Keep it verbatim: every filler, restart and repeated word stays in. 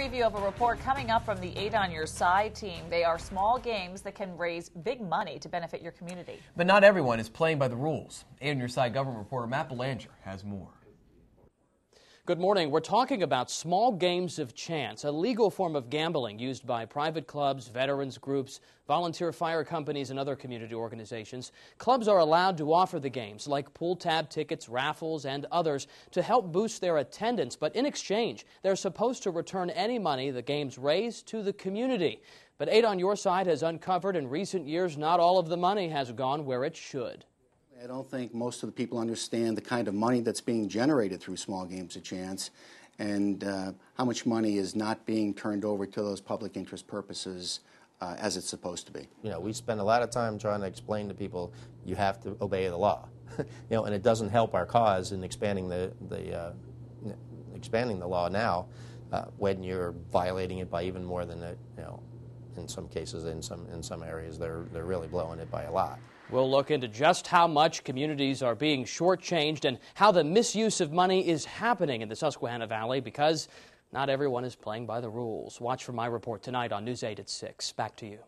preview of a report coming up from the eight on Your Side team. They are small games that can raise big money to benefit your community. But not everyone is playing by the rules. eight on Your Side government reporter Matt Belanger has more. Good morning. We're talking about small games of chance, a legal form of gambling used by private clubs, veterans groups, volunteer fire companies, and other community organizations. Clubs are allowed to offer the games, like pool tab tickets, raffles, and others, to help boost their attendance. But in exchange, they're supposed to return any money the games raise to the community. But eight on Your Side has uncovered in recent years not all of the money has gone where it should. I don't think most of the people understand the kind of money that's being generated through small games of chance and uh, how much money is not being turned over to those public interest purposes uh, as it's supposed to be. You know, we spend a lot of time trying to explain to people you have to obey the law, you know, and it doesn't help our cause in expanding the, the, uh, expanding the law now uh, when you're violating it by even more than, it, you know, in some cases, in some, in some areas, they're, they're really blowing it by a lot. We'll look into just how much communities are being shortchanged and how the misuse of money is happening in the Susquehanna Valley because not everyone is playing by the rules. Watch for my report tonight on News eight at six. Back to you.